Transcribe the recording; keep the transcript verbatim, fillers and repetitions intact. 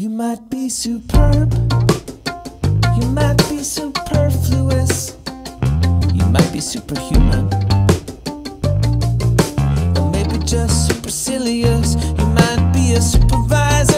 You might be superb, you might be superfluous, you might be superhuman, or maybe just supercilious, you might be a supervisor.